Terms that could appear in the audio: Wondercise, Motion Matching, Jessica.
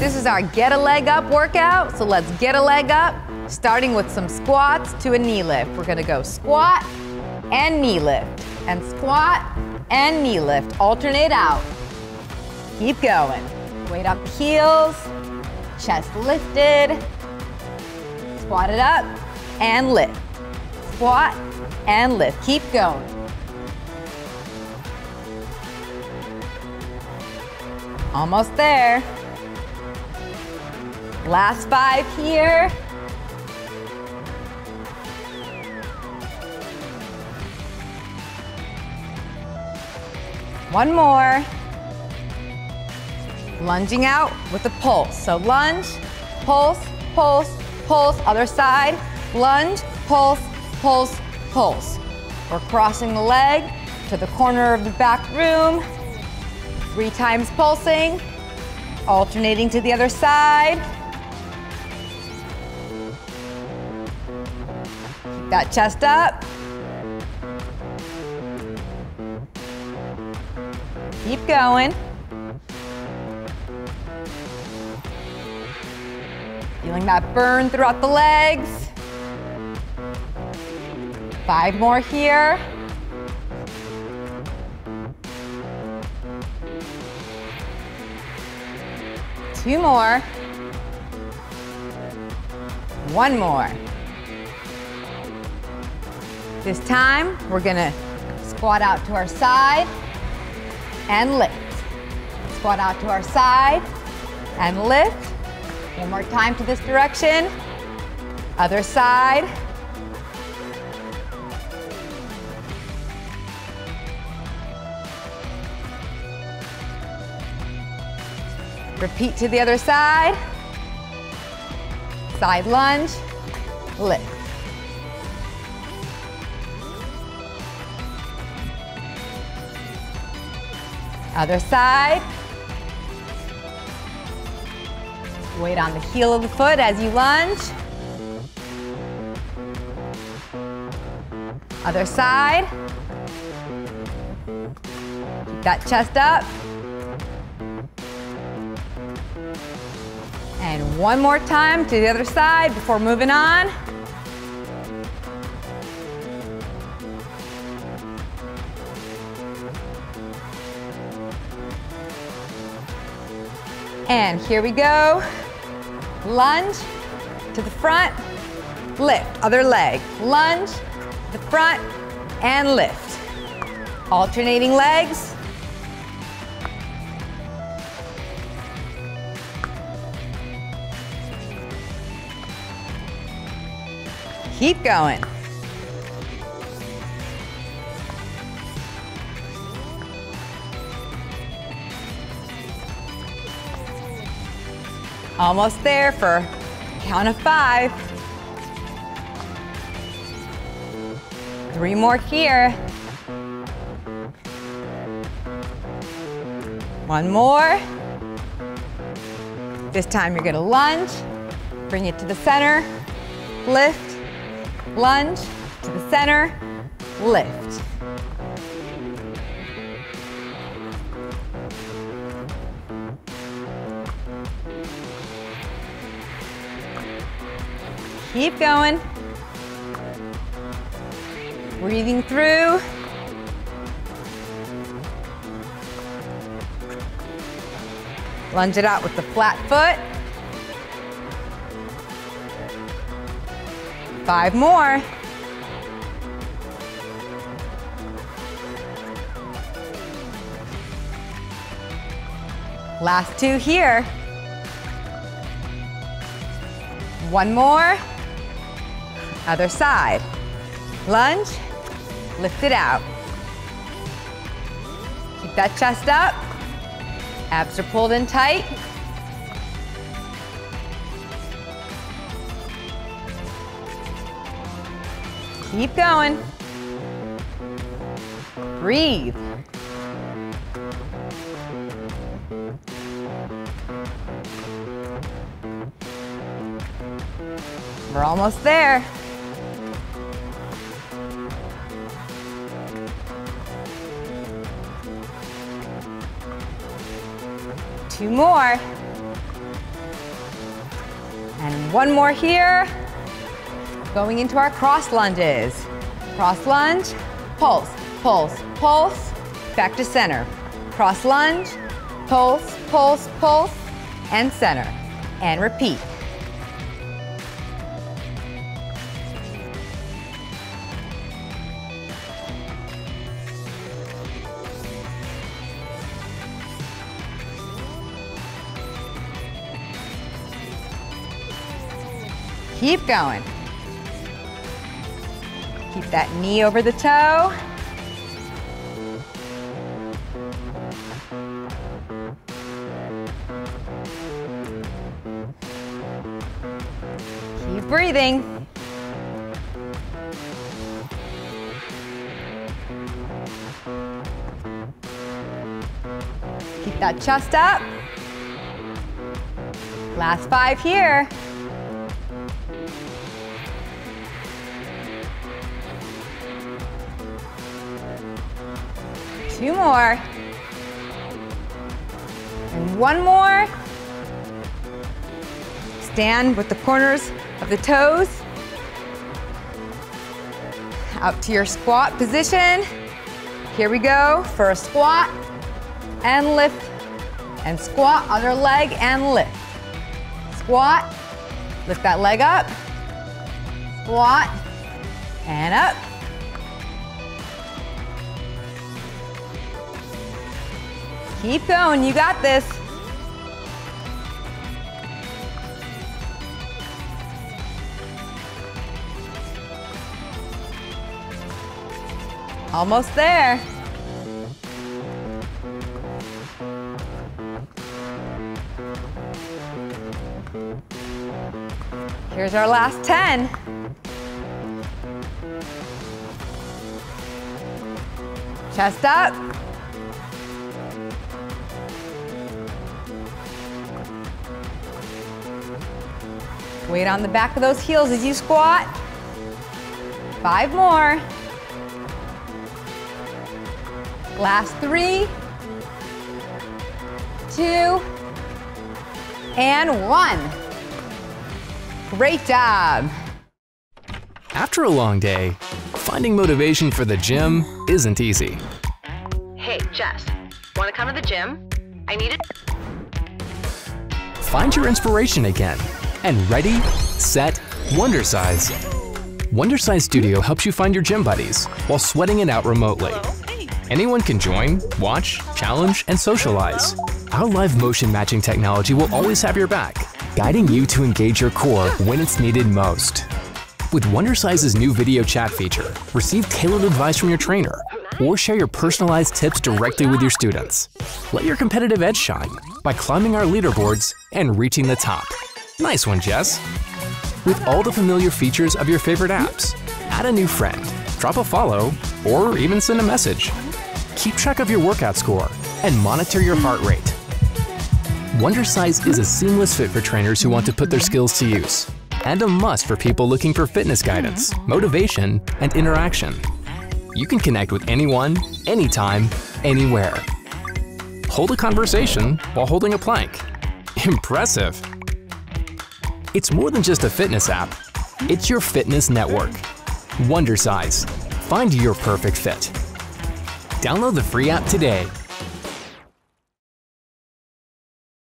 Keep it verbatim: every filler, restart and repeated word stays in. This is our get a leg up workout, so let's get a leg up, starting with some squats to a knee lift. We're gonna go squat and knee lift, and squat and knee lift. Alternate out. Keep going. Weight up heels, chest lifted, squat it up, and lift. Squat and lift. Keep going. Almost there. Last five here. One more. Lunging out with a pulse. So lunge, pulse, pulse, pulse. Other side, lunge, pulse, pulse, pulse. We're crossing the leg to the corner of the back room. Three times pulsing, alternating to the other side. Keep that chest up. Keep going. Feeling that burn throughout the legs. Five more here. Two more. One more. This time, we're gonna squat out to our side and lift. Squat out to our side and lift. One more time to this direction. Other side. Repeat to the other side. Side lunge, lift. Other side. Weight on the heel of the foot as you lunge. Other side. Keep that chest up. And one more time to the other side before moving on. And here we go. Lunge to the front, lift. Other leg. Lunge to the front and lift. Alternating legs. Keep going. Almost there for a count of five. Three more here. One more. This time you're gonna lunge, bring it to the center, lift, lunge, to the center, lift. Keep going. Breathing through. Lunge it out with the flat foot. Five more. Last two here. One more. Other side. Lunge, lift it out. Keep that chest up. Abs are pulled in tight. Keep going. Breathe. We're almost there. Two more. And one more here. Going into our cross lunges. Cross lunge, pulse, pulse, pulse, back to center. Cross lunge, pulse, pulse, pulse, and center. And repeat. Keep going. Keep that knee over the toe. Keep breathing. Keep that chest up. Last five here. Two more. And one more. Stand with the corners of the toes. Out to your squat position. Here we go for a squat and lift. And squat, other leg and lift. Squat, lift that leg up. Squat and up. Keep going, you got this. Almost there. Here's our last ten. Chest up. Weight on the back of those heels as you squat. Five more. Last three, two, and one. Great job. After a long day, finding motivation for the gym isn't easy. Hey, Jess, wanna come to the gym? I need it. Find your inspiration again. And ready, set, Wondercise. Wondercise Studio helps you find your gym buddies while sweating it out remotely. Anyone can join, watch, challenge, and socialize. Our live motion matching technology will always have your back, guiding you to engage your core when it's needed most. With Wondercise's new video chat feature, receive tailored advice from your trainer or share your personalized tips directly with your students. Let your competitive edge shine by climbing our leaderboards and reaching the top. Nice one, Jess. With all the familiar features of your favorite apps, add a new friend, drop a follow, or even send a message. Keep track of your workout score and monitor your heart rate. Wondercise is a seamless fit for trainers who want to put their skills to use, and a must for people looking for fitness guidance, motivation, and interaction. You can connect with anyone, anytime, anywhere. Hold a conversation while holding a plank. Impressive. It's more than just a fitness app. It's your fitness network. Wondercise. Find your perfect fit. Download the free app today.